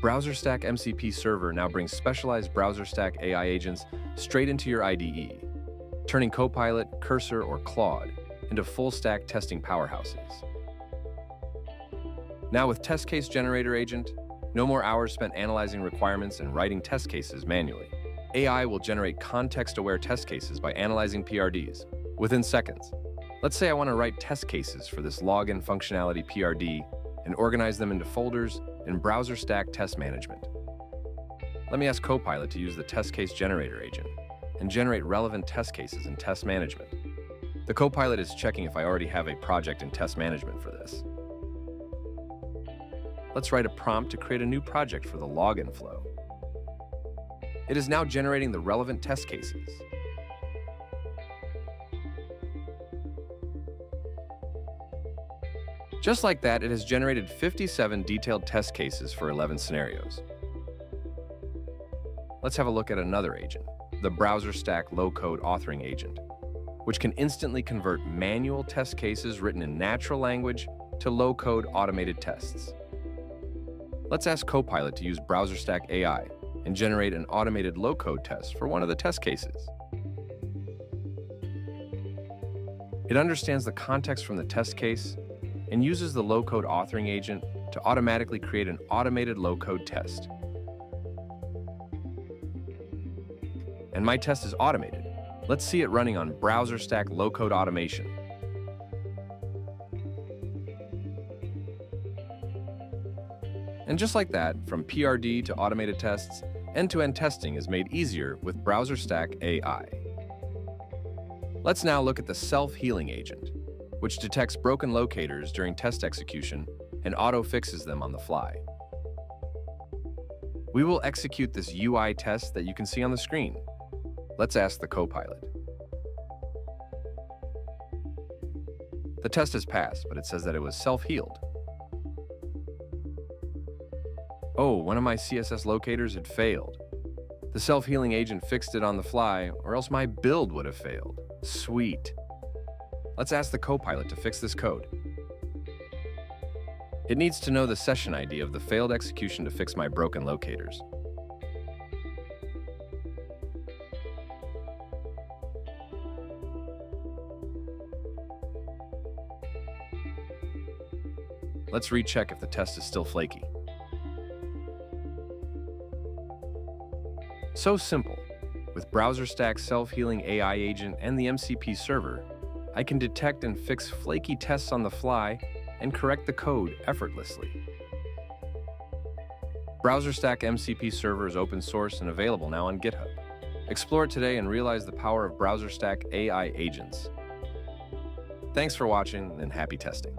BrowserStack MCP Server now brings specialized BrowserStack AI agents straight into your IDE, turning Copilot, Cursor, or Claude into full-stack testing powerhouses. Now with Test Case Generator Agent, no more hours spent analyzing requirements and writing test cases manually. AI will generate context-aware test cases by analyzing PRDs within seconds. Let's say I want to write test cases for this login functionality PRD and organize them into folders in BrowserStack Test Management. Let me ask Copilot to use the Test Case Generator Agent and generate relevant test cases in Test Management. The Copilot is checking if I already have a project in Test Management for this. Let's write a prompt to create a new project for the login flow. It is now generating the relevant test cases. Just like that, it has generated 57 detailed test cases for 11 scenarios. Let's have a look at another agent, the BrowserStack Low-Code Authoring Agent, which can instantly convert manual test cases written in natural language to low-code automated tests. Let's ask Copilot to use BrowserStack AI and generate an automated low-code test for one of the test cases. It understands the context from the test case and uses the low-code authoring agent to automatically create an automated low-code test. And my test is automated. Let's see it running on BrowserStack Low-Code Automation. And just like that, from PRD to automated tests, end-to-end testing is made easier with BrowserStack AI. Let's now look at the self-healing agent, which detects broken locators during test execution and auto-fixes them on the fly. We will execute this UI test that you can see on the screen. Let's ask the Copilot. The test is passed, but it says that it was self-healed. Oh, one of my CSS locators had failed. The self-healing agent fixed it on the fly, or else my build would have failed. Sweet. Let's ask the Copilot to fix this code. It needs to know the session ID of the failed execution to fix my broken locators. Let's recheck if the test is still flaky. So simple. With BrowserStack's self-healing AI agent and the MCP server, I can detect and fix flaky tests on the fly and correct the code effortlessly. BrowserStack MCP server is open source and available now on GitHub. Explore it today and realize the power of BrowserStack AI agents. Thanks for watching and happy testing.